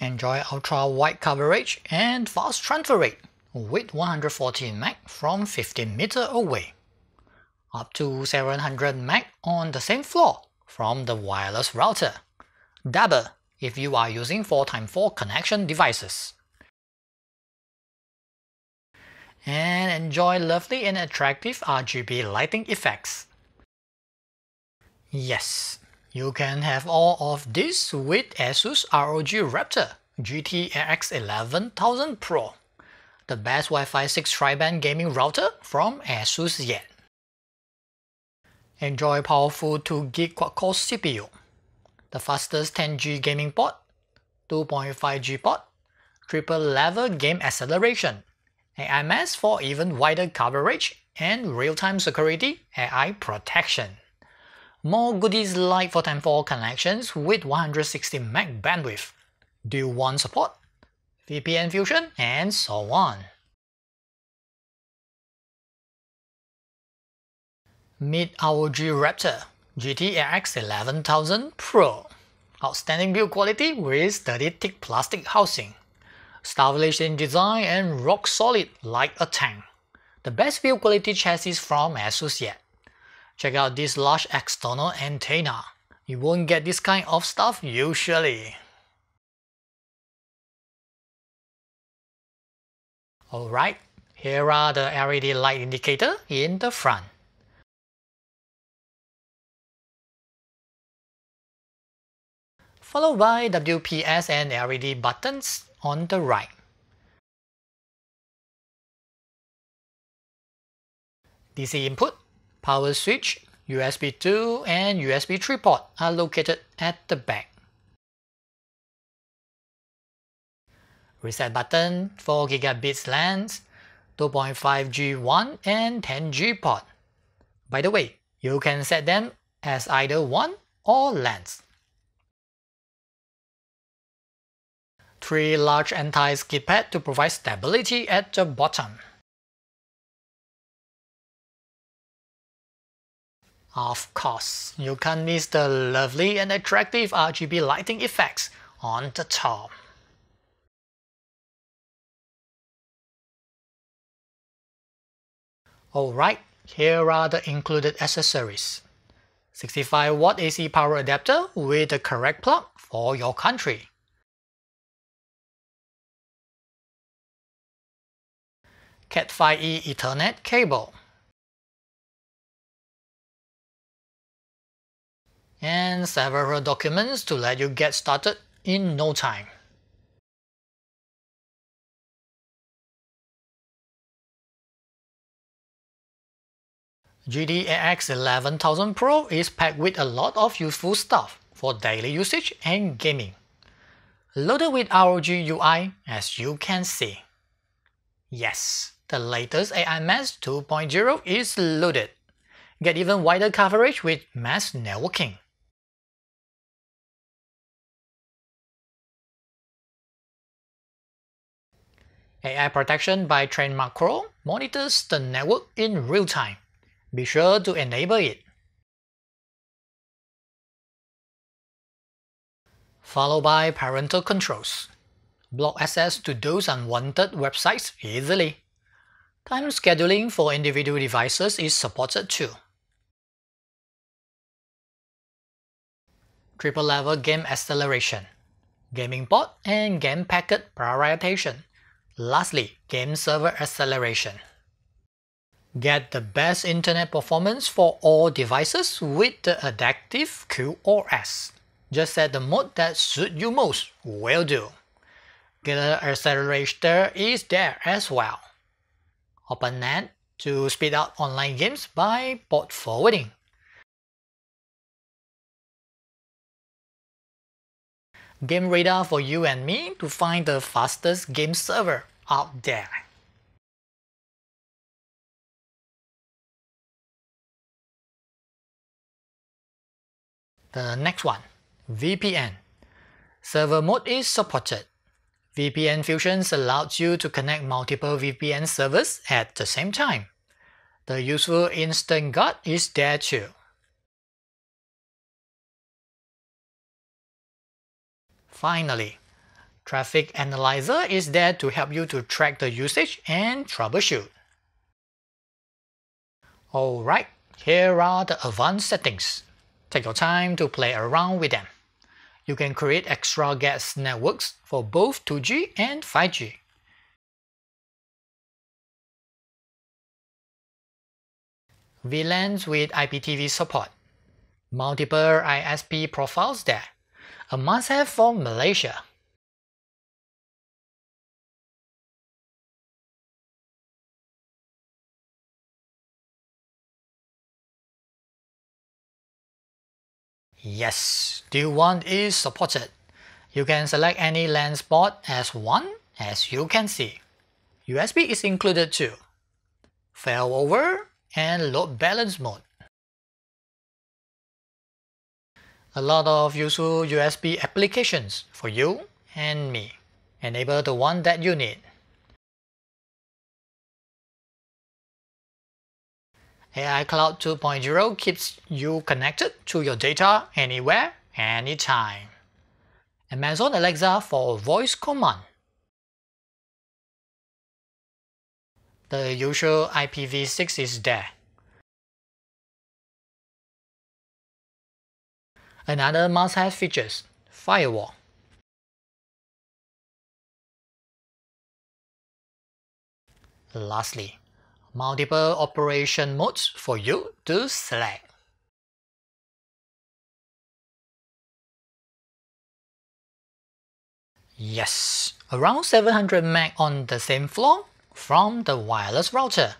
Enjoy ultra-wide coverage and fast transfer rate with 114 Mbps from 15 meters away, up to 700 Mbps on the same floor from the wireless router. Double if you are using 4x4 connection devices. And enjoy lovely and attractive RGB lighting effects. Yes, you can have all of this with ASUS ROG Rapture GT-AX11000 Pro, the best Wi-Fi 6 tri-band gaming router from ASUS yet. Enjoy powerful 2GB quad-core CPU, the fastest 10G gaming port, 2.5G port, triple-level game acceleration, AiMesh for even wider coverage, and real-time security AI protection. More goodies like 4x4 connections with 160 Mbps bandwidth, dual WAN support, VPN fusion, and so on. Meet ROG Rapture GT-AX11000 Pro. Outstanding build quality with sturdy thick plastic housing, stylish in design and rock solid like a tank. The best build quality chassis from ASUS yet. Check out this large external antenna. You won't get this kind of stuff usually. Alright, here are the LED light indicator in the front. Followed by WPS and LED buttons on the right. DC input, power switch, USB 2 and USB 3 port are located at the back. Reset button, 4 gigabits LANs, 2.5G1 and 10G port. By the way, you can set them as either 1 or LANs. 3 large anti-skid pad to provide stability at the bottom. Of course, you can't miss the lovely and attractive RGB lighting effects on the top. Alright, here are the included accessories. 65W AC power adapter with the correct plug for your country. Cat5e Ethernet cable. And several documents to let you get started in no time. GT-AX11000 Pro is packed with a lot of useful stuff for daily usage and gaming, loaded with ROG UI as you can see. Yes, the latest AiMesh 2.0 is loaded. Get even wider coverage with mesh networking. AI protection by Trend Micro monitors the network in real time. Be sure to enable it. Followed by parental controls. Block access to those unwanted websites easily. Time scheduling for individual devices is supported too. Triple-level game acceleration, gaming port and game packet prioritization. Lastly, game server acceleration. Get the best internet performance for all devices with the adaptive QoS. Just set the mode that suits you most will do. Gitter accelerator is there as well. OpenNet to speed up online games by port forwarding. Game radar for you and me to find the fastest game server out there. The next one, VPN. Server mode is supported. VPN fusion allows you to connect multiple VPN servers at the same time. The useful instant guard is there too. Finally, Traffic Analyzer is there to help you to track the usage and troubleshoot. Alright, here are the advanced settings. Take your time to play around with them. You can create extra guest networks for both 2G and 5G. VLANs with IPTV support. Multiple ISP profiles there. A must-have for Malaysia. Yes, Deal 1 is supported. You can select any LAN port as one, as you can see. USB is included too. Failover and load balance mode. A lot of useful USB applications for you and me. Enable the one that you need. AI Cloud 2.0 keeps you connected to your data anywhere, anytime. Amazon Alexa for voice command. The usual IPv6 is there. Another must-have features, firewall. Lastly, multiple operation modes for you to select. Yes, around 700 meg on the same floor from the wireless router.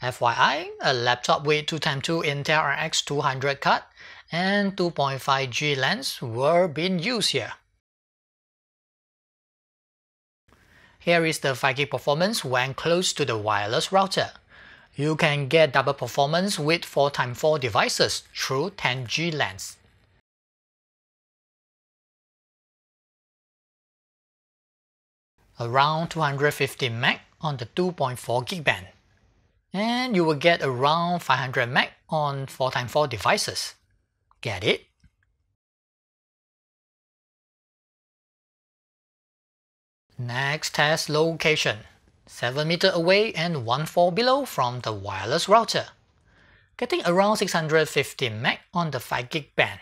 FYI, a laptop with 2x2 Intel RX 200 card and 2.5G lens were being used here. Here is the 5G performance when close to the wireless router. You can get double performance with 4x4 devices through 10G lens. Around 250 meg on the 2.4 gig band. And you will get around 500 meg on 4x4 devices. Get it? Next test location, 7 meter away and 1.4 below from the wireless router. Getting around 650 meg on the 5 gig band.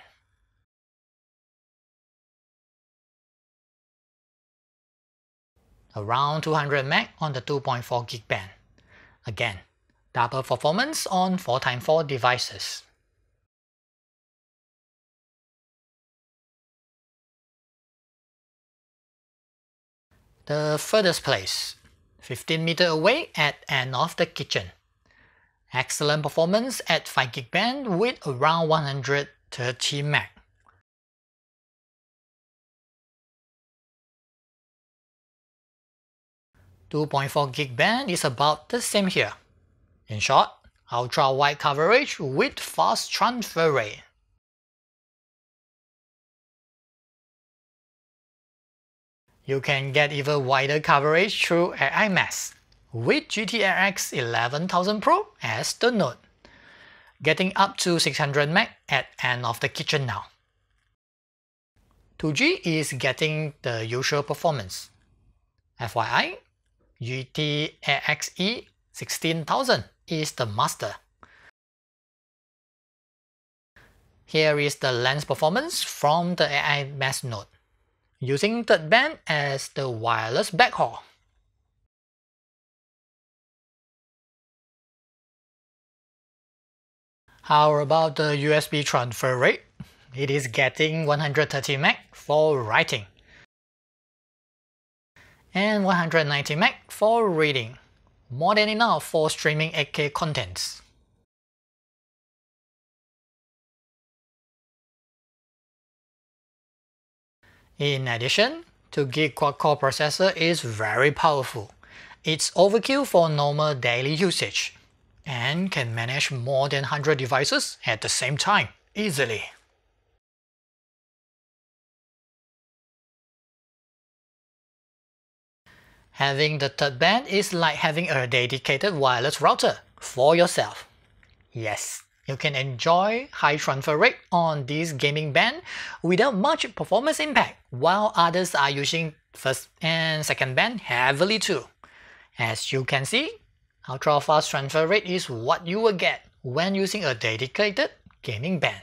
Around 200 meg on the 2.4 gig band. Again, double performance on 4x4 devices. The furthest place, 15 meter away at end of the kitchen. Excellent performance at 5 gig band with around 130 meg. The 2.4 gig band is about the same here. In short, ultra wide coverage with fast transfer rate. You can get even wider coverage through AiMesh with GT-AXE 16000 Pro as the node. Getting up to 600 meg at end of the kitchen now. 2G is getting the usual performance. FYI, GT-AXE 16000 is the master. Here is the lens performance from the AiMesh node, using third band as the wireless backhaul. How about the USB transfer rate? It is getting 130 meg for writing and 190 meg for reading. More than enough for streaming 8K contents. In addition, 2GB quad-core processor is very powerful. It's overkill for normal daily usage and can manage more than 100 devices at the same time easily. Having the third band is like having a dedicated wireless router for yourself. Yes, you can enjoy high transfer rate on this gaming band without much performance impact while others are using first and second band heavily too. As you can see, ultra fast transfer rate is what you will get when using a dedicated gaming band.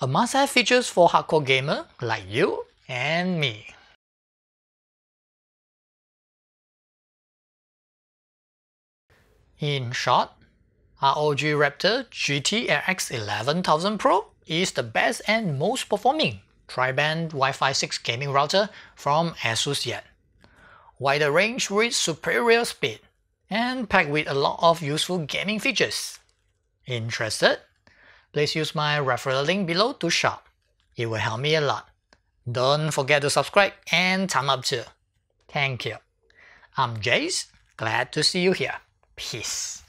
A must-have features for hardcore gamer like you and me. In short, ROG Rapture GT-AX 11000 Pro is the best and most performing tri-band Wi-Fi 6 gaming router from ASUS yet. Wider range with superior speed and packed with a lot of useful gaming features. Interested? Please use my referral link below to shop. It will help me a lot. Don't forget to subscribe and thumb up too. Thank you. I'm Jayce. Glad to see you here. Peace.